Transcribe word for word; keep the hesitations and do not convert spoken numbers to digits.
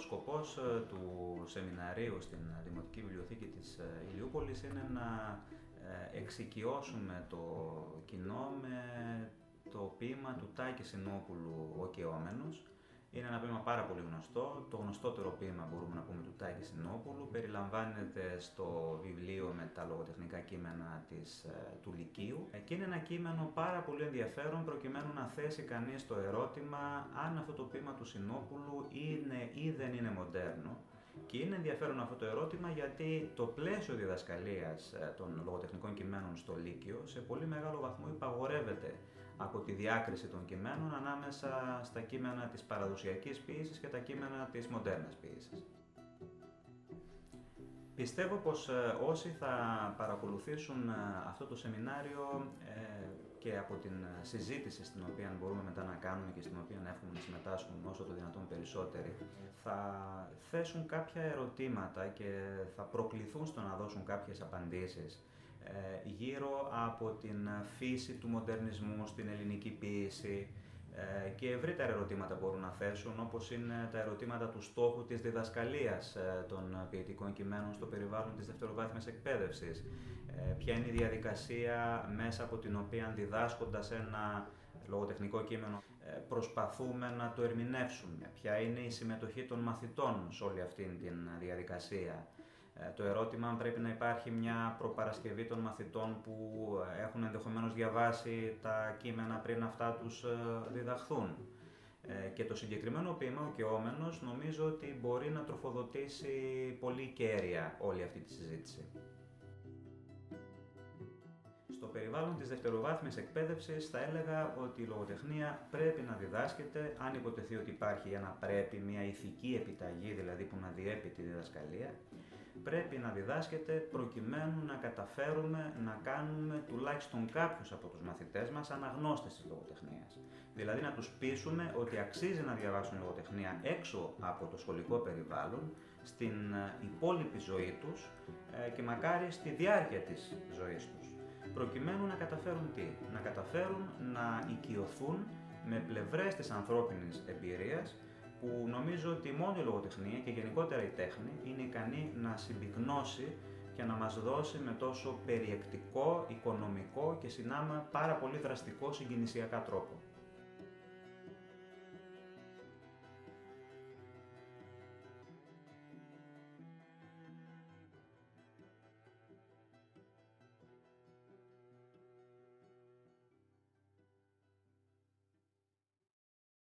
σκοπός του σεμιναρίου στην Δημοτική Βιβλιοθήκη της Ηλιούπολης είναι να εξοικειώσουμε το κοινό με το ποίημα του Τάκη Σινόπουλου «Ο καιόμενος». Είναι ένα ποίημα πάρα πολύ γνωστό, το γνωστότερο ποίημα μπορούμε να πούμε του Τάκη Σινόπουλου. Περιλαμβάνεται στο βιβλίο με τα λογοτεχνικά κείμενα της, του Λυκείου και είναι ένα κείμενο πάρα πολύ ενδιαφέρον προκειμένου να θέσει κανείς το ερώτημα αν αυτό το ποίημα του Σινόπουλου είναι ή δεν είναι μοντέρνο. Και είναι ενδιαφέρον αυτό το ερώτημα γιατί το πλαίσιο διδασκαλίας των λογοτεχνικών κειμένων στο Λύκειο σε πολύ μεγάλο βαθμό υπαγορεύεται από τη διάκριση των κειμένων ανάμεσα στα κείμενα της παραδοσιακής ποίησης και τα κείμενα της μοντέρνας ποίησης. Πιστεύω πως όσοι θα παρακολουθήσουν αυτό το σεμινάριο και από την συζήτηση στην οποία μπορούμε μετά να κάνουμε και στην οποία εύχομαι να συμμετάσχουν όσο το δυνατόν περισσότεροι, θα θέσουν κάποια ερωτήματα και θα προκληθούν στο να δώσουν κάποιες απαντήσεις γύρω από την φύση του μοντερνισμού στην ελληνική ποίηση, και ευρύτερα ερωτήματα μπορούν να θέσουν, όπως είναι τα ερωτήματα του στόχου της διδασκαλίας των ποιητικών κειμένων στο περιβάλλον της δευτεροβάθμιας εκπαίδευσης. Ποια είναι η διαδικασία μέσα από την οποία, διδάσκοντας ένα λογοτεχνικό κείμενο, προσπαθούμε να το ερμηνεύσουμε. Ποια είναι η συμμετοχή των μαθητών σε όλη αυτή τη διαδικασία. Το ερώτημα αν πρέπει να υπάρχει μια προπαρασκευή των μαθητών που έχουν ενδεχομένως διαβάσει τα κείμενα πριν αυτά τους διδαχθούν. Και το συγκεκριμένο ποίημα, ο καιόμενος, νομίζω ότι μπορεί να τροφοδοτήσει πολύ κέρια όλη αυτή τη συζήτηση. Στο περιβάλλον της δευτεροβάθμιας εκπαίδευσης θα έλεγα ότι η λογοτεχνία πρέπει να διδάσκεται, αν υποτεθεί ότι υπάρχει ένα πρέπει, μια ηθική επιταγή δηλαδή που να διέπει τη διδασκαλία, πρέπει να διδάσκεται προκειμένου να καταφέρουμε να κάνουμε τουλάχιστον κάποιους από τους μαθητές μας αναγνώστες της λογοτεχνίας. Δηλαδή να τους πείσουμε ότι αξίζει να διαβάσουν λογοτεχνία έξω από το σχολικό περιβάλλον, στην υπόλοιπη ζωή τους και μακάρι στη διάρκεια της ζωής τους. Προκειμένου να καταφέρουν τι? Να καταφέρουν να οικειωθούν με πλευρές της ανθρώπινης εμπειρίας που νομίζω ότι μόνο η λογοτεχνία και γενικότερα η τέχνη είναι ικανή να συμπυκνώσει και να μας δώσει με τόσο περιεκτικό, οικονομικό και συνάμα πάρα πολύ δραστικό συγκινησιακά τρόπο.